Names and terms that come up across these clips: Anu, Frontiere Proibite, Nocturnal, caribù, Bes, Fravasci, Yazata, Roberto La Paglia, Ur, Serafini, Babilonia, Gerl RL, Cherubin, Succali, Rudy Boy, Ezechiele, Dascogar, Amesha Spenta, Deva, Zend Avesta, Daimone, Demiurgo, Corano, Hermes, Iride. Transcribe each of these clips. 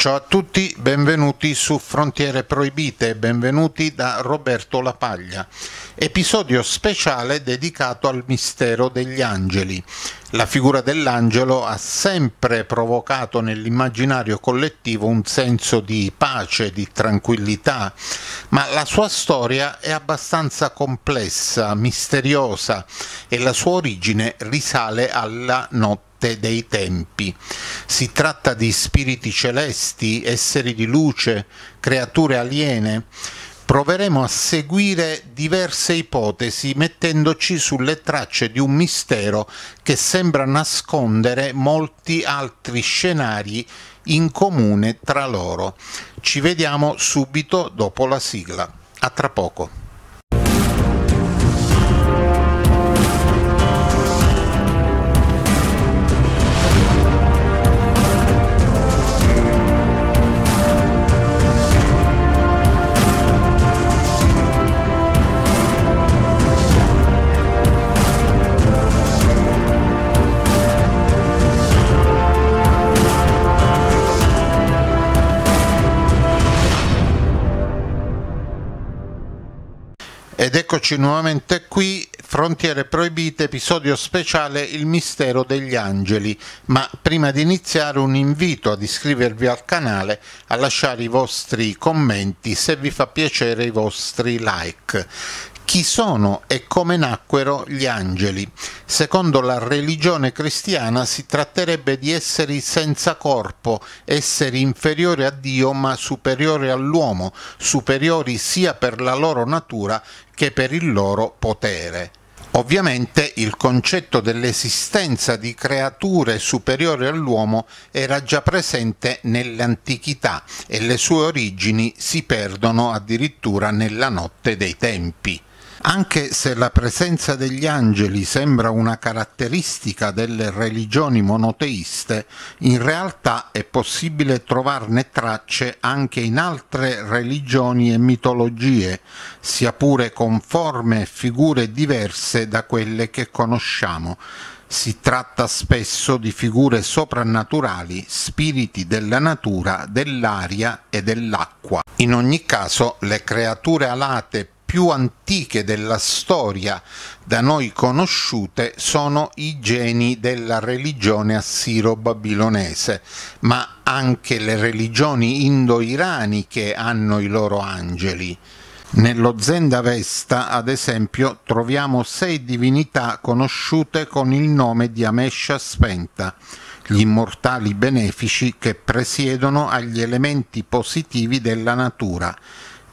Ciao a tutti, benvenuti su Frontiere Proibite, benvenuti da Roberto La Paglia. Episodio speciale dedicato al mistero degli angeli. La figura dell'angelo ha sempre provocato nell'immaginario collettivo un senso di pace, di tranquillità, ma la sua storia è abbastanza complessa, misteriosa e la sua origine risale alla notte dei tempi. Si tratta di spiriti celesti, esseri di luce, creature aliene. Proveremo a seguire diverse ipotesi mettendoci sulle tracce di un mistero che sembra nascondere molti altri scenari in comune tra loro. Ci vediamo subito dopo la sigla. A tra poco. Ed eccoci nuovamente qui, Frontiere Proibite, episodio speciale Il mistero degli angeli. Ma prima di iniziare un invito ad iscrivervi al canale, a lasciare i vostri commenti, se vi fa piacere i vostri like. Chi sono e come nacquero gli angeli? Secondo la religione cristiana si tratterebbe di esseri senza corpo, esseri inferiori a Dio ma superiori all'uomo, superiori sia per la loro natura che per il loro potere. Ovviamente il concetto dell'esistenza di creature superiori all'uomo era già presente nell'antichità e le sue origini si perdono addirittura nella notte dei tempi. Anche se la presenza degli angeli sembra una caratteristica delle religioni monoteiste, in realtà è possibile trovarne tracce anche in altre religioni e mitologie, sia pure con forme e figure diverse da quelle che conosciamo. Si tratta spesso di figure soprannaturali, spiriti della natura, dell'aria e dell'acqua. In ogni caso, le creature alate più antiche della storia da noi conosciute sono i geni della religione assiro-babilonese, ma anche le religioni indo-iraniche hanno i loro angeli. Nello Zend Avesta, ad esempio, troviamo 6 divinità conosciute con il nome di Amesha Spenta, gli immortali benefici che presiedono agli elementi positivi della natura.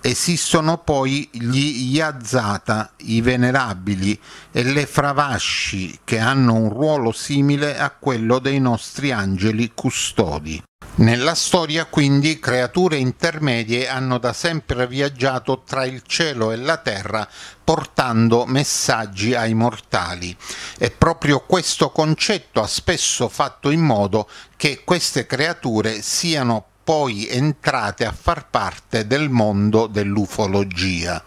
Esistono poi gli Yazata, i venerabili, e le Fravasci, che hanno un ruolo simile a quello dei nostri angeli custodi. Nella storia, quindi, creature intermedie hanno da sempre viaggiato tra il cielo e la terra, portando messaggi ai mortali. E proprio questo concetto ha spesso fatto in modo che queste creature siano poi entrate a far parte del mondo dell'ufologia.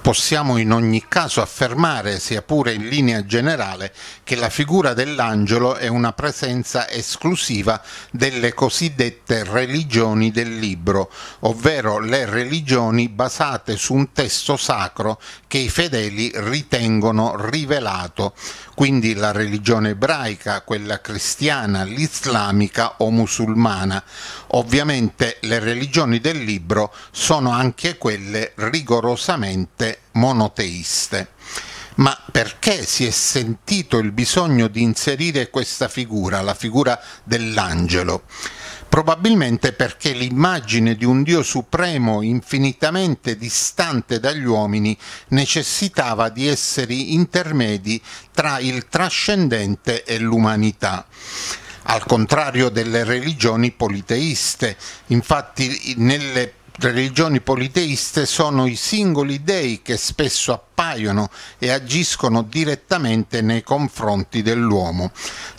Possiamo in ogni caso affermare, sia pure in linea generale, che la figura dell'angelo è una presenza esclusiva delle cosiddette religioni del libro, ovvero le religioni basate su un testo sacro che i fedeli ritengono rivelato, quindi la religione ebraica, quella cristiana, l'islamica o musulmana. Ovviamente le religioni del libro sono anche quelle rigorosamente monoteiste. Ma perché si è sentito il bisogno di inserire questa figura, la figura dell'angelo? Probabilmente perché l'immagine di un Dio supremo infinitamente distante dagli uomini necessitava di esseri intermedi tra il trascendente e l'umanità. Al contrario delle religioni politeiste, infatti nelle religioni politeiste sono i singoli dei che spesso appaiono e agiscono direttamente nei confronti dell'uomo.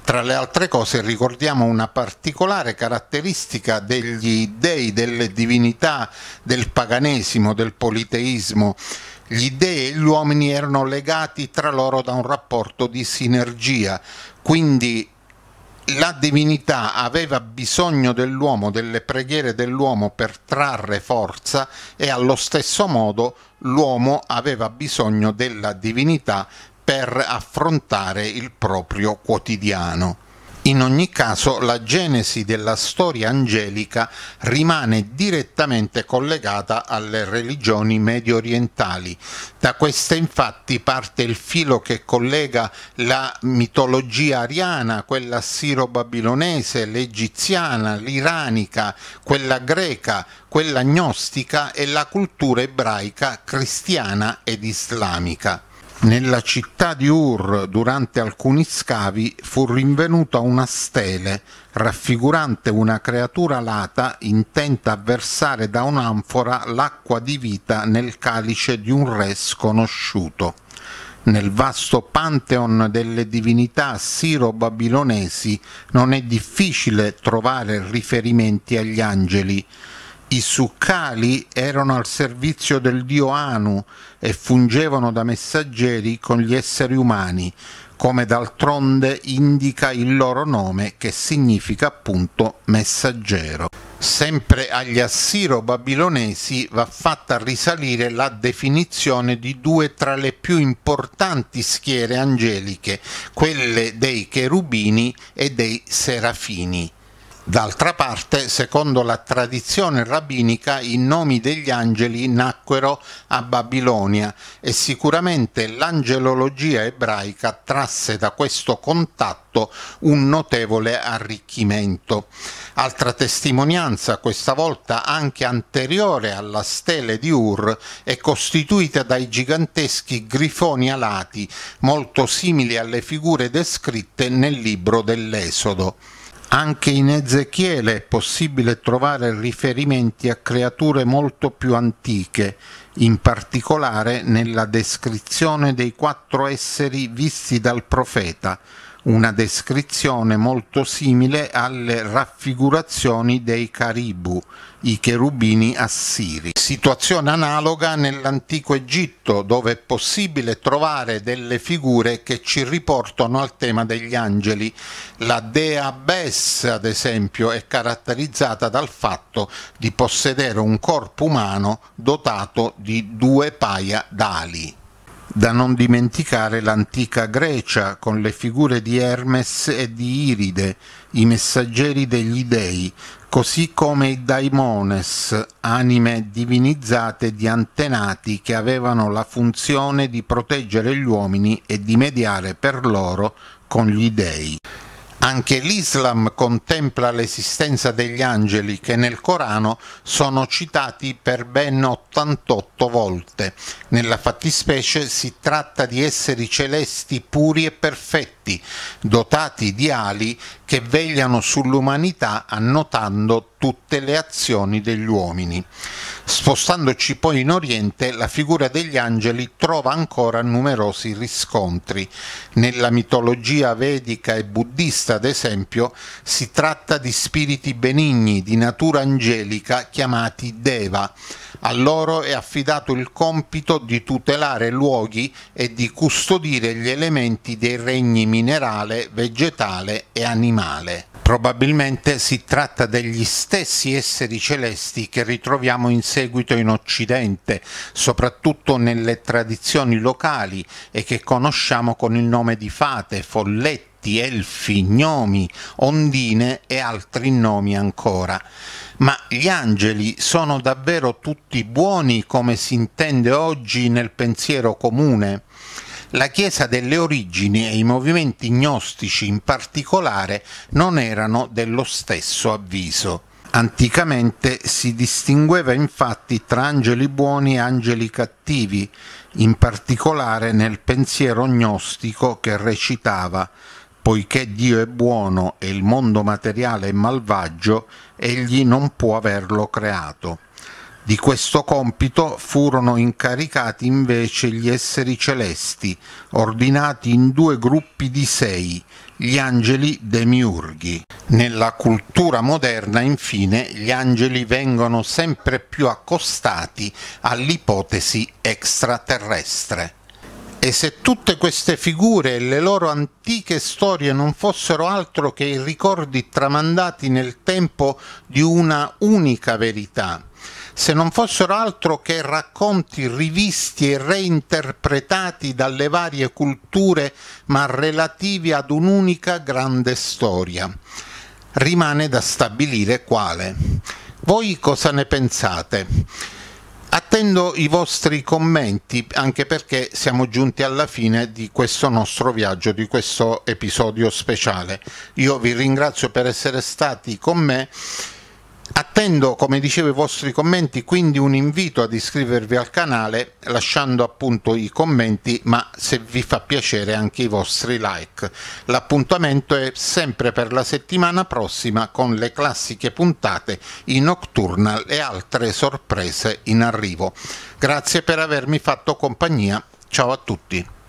Tra le altre cose ricordiamo una particolare caratteristica degli dei, delle divinità, del paganesimo, del politeismo. Gli dei e gli uomini erano legati tra loro da un rapporto di sinergia, quindi la divinità aveva bisogno dell'uomo, delle preghiere dell'uomo per trarre forza, e allo stesso modo l'uomo aveva bisogno della divinità per affrontare il proprio quotidiano. In ogni caso, la genesi della storia angelica rimane direttamente collegata alle religioni mediorientali. Da queste infatti parte il filo che collega la mitologia ariana, quella siro-babilonese, l'egiziana, l'iranica, quella greca, quella gnostica e la cultura ebraica, cristiana ed islamica. Nella città di Ur, durante alcuni scavi, fu rinvenuta una stele raffigurante una creatura alata intenta a versare da un'anfora l'acqua di vita nel calice di un re sconosciuto. Nel vasto pantheon delle divinità siro-babilonesi non è difficile trovare riferimenti agli angeli. I Succali erano al servizio del dio Anu e fungevano da messaggeri con gli esseri umani, come d'altronde indica il loro nome, che significa appunto messaggero. Sempre agli assiro-babilonesi va fatta risalire la definizione di due tra le più importanti schiere angeliche, quelle dei cherubini e dei serafini. D'altra parte, secondo la tradizione rabbinica, i nomi degli angeli nacquero a Babilonia e sicuramente l'angelologia ebraica trasse da questo contatto un notevole arricchimento. Altra testimonianza, questa volta anche anteriore alla stele di Ur, è costituita dai giganteschi grifoni alati, molto simili alle figure descritte nel libro dell'Esodo. Anche in Ezechiele è possibile trovare riferimenti a creature molto più antiche, in particolare nella descrizione dei 4 esseri visti dal profeta, una descrizione molto simile alle raffigurazioni dei caribù, i cherubini assiri. Situazione analoga nell'antico Egitto, dove è possibile trovare delle figure che ci riportano al tema degli angeli. La dea Bes, ad esempio, è caratterizzata dal fatto di possedere un corpo umano dotato di 2 paia d'ali. Da non dimenticare l'antica Grecia, con le figure di Hermes e di Iride, i messaggeri degli dei, così come i Daimones, anime divinizzate di antenati che avevano la funzione di proteggere gli uomini e di mediare per loro con gli dei. Anche l'Islam contempla l'esistenza degli angeli, che nel Corano sono citati per ben 88 volte. Nella fattispecie si tratta di esseri celesti puri e perfetti, dotati di ali che vegliano sull'umanità annotando tutte le azioni degli uomini. Spostandoci poi in Oriente, la figura degli angeli trova ancora numerosi riscontri. Nella mitologia vedica e buddista, ad esempio, si tratta di spiriti benigni di natura angelica chiamati Deva. A loro è affidato il compito di tutelare luoghi e di custodire gli elementi dei regni minerale, vegetale e animale. Probabilmente si tratta degli stessi esseri celesti che ritroviamo in seguito in Occidente, soprattutto nelle tradizioni locali, e che conosciamo con il nome di fate, folletti, elfi, gnomi, ondine e altri nomi ancora. Ma gli angeli sono davvero tutti buoni come si intende oggi nel pensiero comune? La Chiesa delle origini e i movimenti gnostici in particolare non erano dello stesso avviso. Anticamente si distingueva infatti tra angeli buoni e angeli cattivi, in particolare nel pensiero gnostico che recitava: poiché Dio è buono e il mondo materiale è malvagio, egli non può averlo creato. Di questo compito furono incaricati invece gli esseri celesti, ordinati in 2 gruppi di 6, gli angeli demiurghi. Nella cultura moderna, infine, gli angeli vengono sempre più accostati all'ipotesi extraterrestre. E se tutte queste figure e le loro antiche storie non fossero altro che i ricordi tramandati nel tempo di una unica verità, se non fossero altro che racconti rivisti e reinterpretati dalle varie culture ma relativi ad un'unica grande storia, rimane da stabilire quale. Voi cosa ne pensate? Attendo i vostri commenti, anche perché siamo giunti alla fine di questo nostro viaggio, di questo episodio speciale. Io vi ringrazio per essere stati con me. Attendo, come dicevo, i vostri commenti, quindi un invito ad iscrivervi al canale lasciando appunto i commenti, ma se vi fa piacere anche i vostri like. L'appuntamento è sempre per la settimana prossima con le classiche puntate, i Nocturnal e altre sorprese in arrivo. Grazie per avermi fatto compagnia, ciao a tutti.